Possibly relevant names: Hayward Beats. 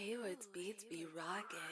Hayward Beats be rockin'.